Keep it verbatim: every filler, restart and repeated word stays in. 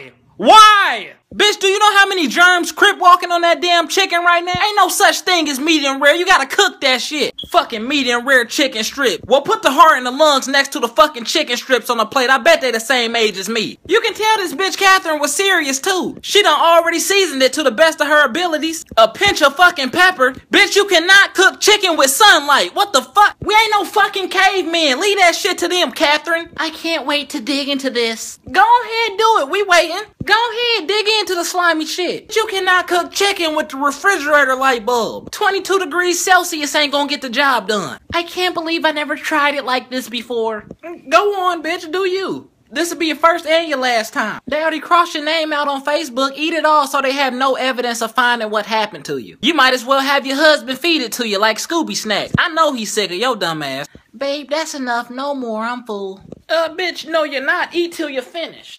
Why? Why? Bitch, do you know how many germs crip walking on that damn chicken right now? Ain't no such thing as medium rare. You gotta cook that shit. Fucking medium rare chicken strip. Well, put the heart and the lungs next to the fucking chicken strips on the plate. I bet they the same age as me. You can tell this bitch Catherine was serious too. She done already seasoned it to the best of her abilities. A pinch of fucking pepper. Bitch, you cannot cook chicken with sunlight. What the fuck? We ain't no fucking cavemen. Leave that shit to them, Catherine. I can't wait to dig into this. Go ahead, do it. We waiting. Go ahead, dig into the slimy shit. You cannot cook chicken with the refrigerator light bulb. twenty-two degrees Celsius ain't gonna get the job done. I can't believe I never tried it like this before. Go on, bitch, do you. This'll be your first and your last time. They already crossed your name out on Facebook. Eat it all so they have no evidence of finding what happened to you. You might as well have your husband feed it to you like Scooby Snacks. I know he's sick of your dumb ass. Babe, that's enough. No more. I'm full. Uh, bitch, no you're not. Eat till you're finished.